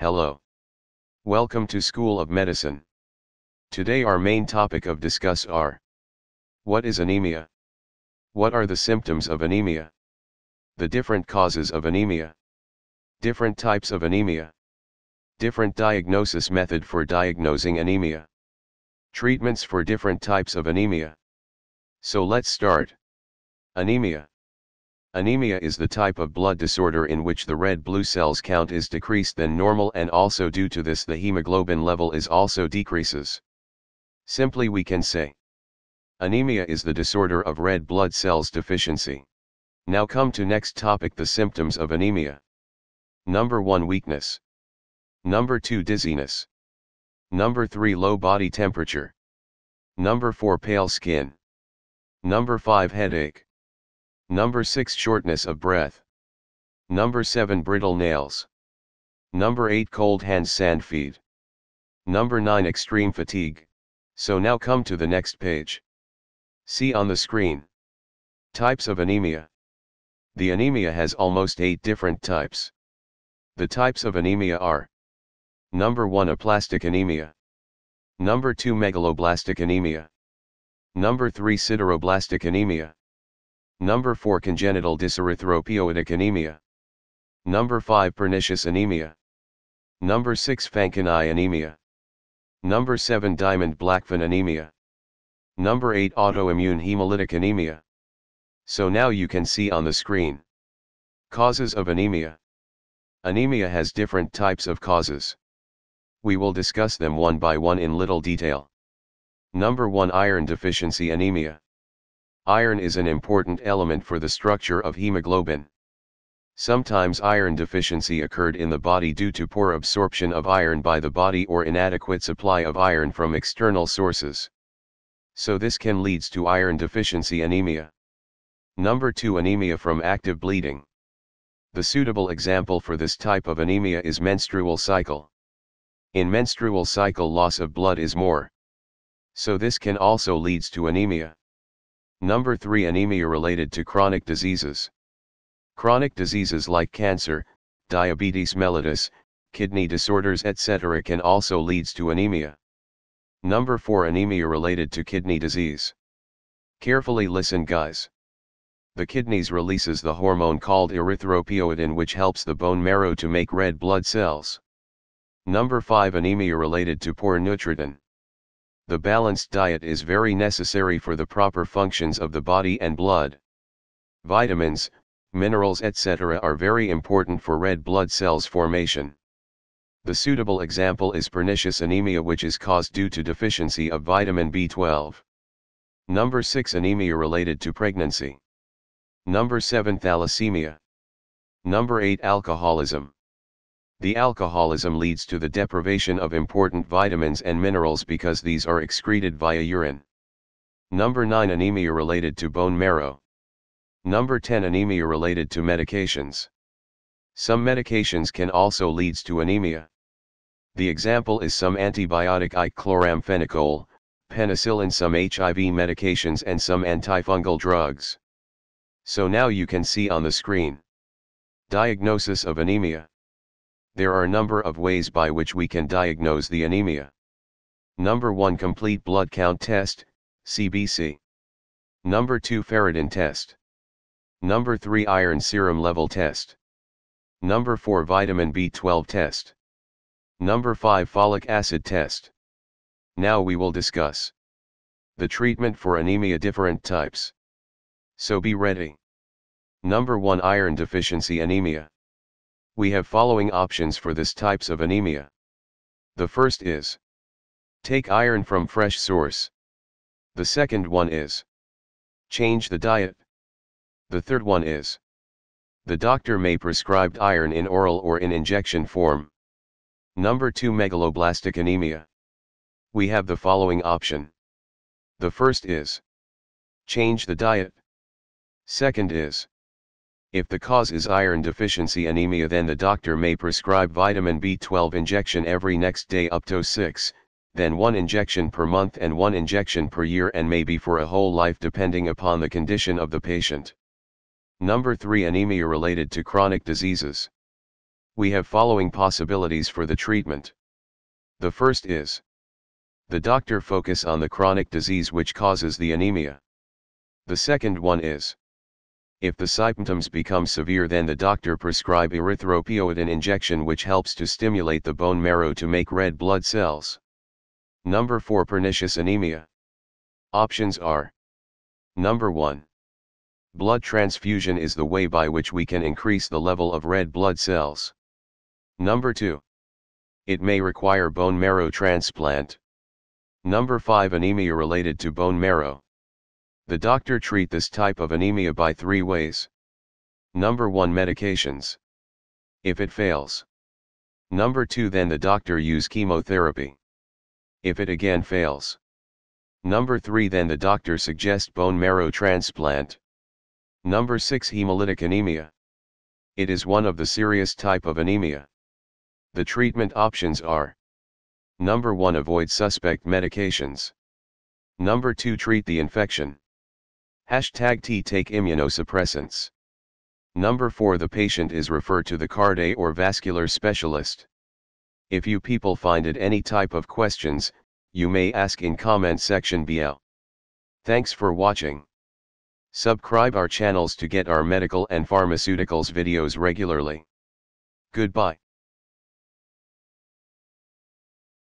Hello. Welcome to School of Medicine. Today our main topic of discuss are: what is anemia? What are the symptoms of anemia? The different causes of anemia. Different types of anemia. Different diagnosis method for diagnosing anemia. Treatments for different types of anemia. So let's start. Anemia. Anemia is the type of blood disorder in which the red blue cells count is decreased than normal, and also due to this the hemoglobin level is also decreases. Simply we can say, anemia is the disorder of red blood cells deficiency. Now come to next topic, the symptoms of anemia. Number 1, weakness. Number 2, dizziness. Number 3, low body temperature. Number 4, pale skin. Number 5, headache. Number 6, shortness of breath. Number 7, brittle nails. Number 8, cold hands, sand feet. Number 9, extreme fatigue. So now come to the next page. See on the screen. Types of anemia. The anemia has almost 8 different types. The types of anemia are: Number 1, aplastic anemia. Number 2, megaloblastic anemia. Number 3, sideroblastic anemia. Number 4, congenital dyserythropoietic anemia. Number 5, pernicious anemia. Number 6, Fanconi anemia. Number 7, Diamond Blackfan anemia. Number 8, autoimmune hemolytic anemia. So now you can see on the screen. Causes of anemia. Anemia has different types of causes. We will discuss them one by one in little detail. Number 1, iron deficiency anemia. Iron is an important element for the structure of hemoglobin. Sometimes iron deficiency occurred in the body due to poor absorption of iron by the body or inadequate supply of iron from external sources. So this can lead to iron deficiency anemia. Number 2, anemia from active bleeding. The suitable example for this type of anemia is menstrual cycle. In menstrual cycle loss of blood is more. So this can also lead to anemia. Number 3, anemia related to chronic diseases. Chronic diseases like cancer, diabetes mellitus, kidney disorders etc. can also lead to anemia. Number 4, anemia related to kidney disease. Carefully listen guys. The kidneys releases the hormone called erythropoietin, which helps the bone marrow to make red blood cells. Number 5, anemia related to poor nutrition. The balanced diet is very necessary for the proper functions of the body and blood. Vitamins, minerals etc. are very important for red blood cells formation. The suitable example is pernicious anemia, which is caused due to deficiency of vitamin B12. Number 6, anemia related to pregnancy. Number 7, thalassemia. Number 8, alcoholism. The alcoholism leads to the deprivation of important vitamins and minerals because these are excreted via urine. Number 9, anemia related to bone marrow. Number 10, anemia related to medications. Some medications can also lead to anemia. The example is some antibiotic like chloramphenicol, penicillin, some HIV medications and some antifungal drugs. So now you can see on the screen. Diagnosis of anemia. There are a number of ways by which we can diagnose the anemia. Number 1, complete blood count test, CBC. Number 2, ferritin test. Number 3, iron serum level test. Number 4, vitamin B12 test. Number 5, folic acid test. Now we will discuss the treatment for anemia different types. So be ready. Number 1, iron deficiency anemia. We have following options for this types of anemia. The first is, take iron from fresh source. The second one is, change the diet. The third one is, the doctor may prescribe iron in oral or in injection form. Number 2, megaloblastic anemia. We have the following option. The first is, change the diet. Second is, if the cause is iron deficiency anemia, then the doctor may prescribe vitamin B12 injection every next day up to 6, then 1 injection per month and 1 injection per year, and maybe for a whole life depending upon the condition of the patient. Number 3, anemia related to chronic diseases. We have following possibilities for the treatment. The first is the doctor focus on the chronic disease which causes the anemia. The second one is if the symptoms become severe, then the doctor prescribe erythropoietin injection which helps to stimulate the bone marrow to make red blood cells. Number 4, pernicious anemia. Options are: Number 1. Blood transfusion is the way by which we can increase the level of red blood cells. Number 2. It may require bone marrow transplant. Number 5, anemia related to bone marrow. The doctor treats this type of anemia by three ways. Number 1, medications. If it fails. Number 2, then the doctor uses chemotherapy. If it again fails. Number 3, then the doctor suggests bone marrow transplant. Number 6, hemolytic anemia. It is one of the serious type of anemia. The treatment options are: Number 1, avoid suspect medications. Number 2, treat the infection. #T take immunosuppressants. Number 4, the patient is referred to the cardiac or vascular specialist. If you people find it any type of questions, you may ask in comment section below. Thanks for watching. Subscribe our channels to get our medical and pharmaceuticals videos regularly. Goodbye.